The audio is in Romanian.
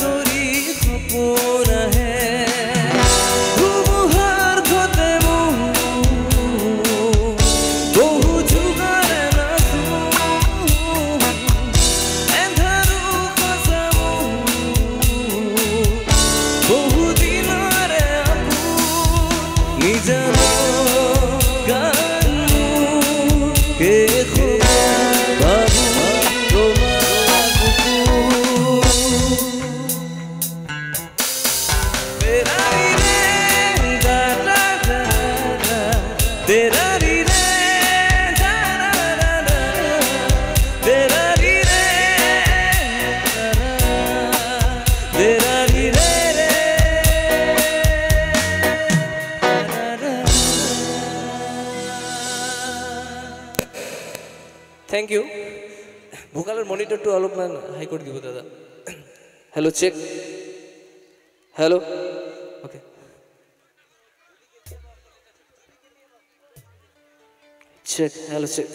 Torii, Thank you. Bhukalar monitor to all of man High Court give dada. Hello check. Hello. Okay. Check. Hello check.